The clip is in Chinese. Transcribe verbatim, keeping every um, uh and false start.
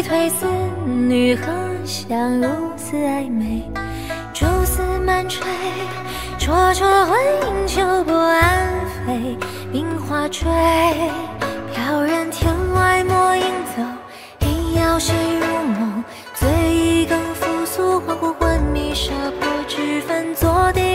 一推四女何相如此暧昧？蛛丝漫吹，灼灼魂萦秋波暗飞。名花吹，飘然天外莫影走。一摇身入梦，醉意更复苏，恍惚幻迷，杀破脂粉坐地。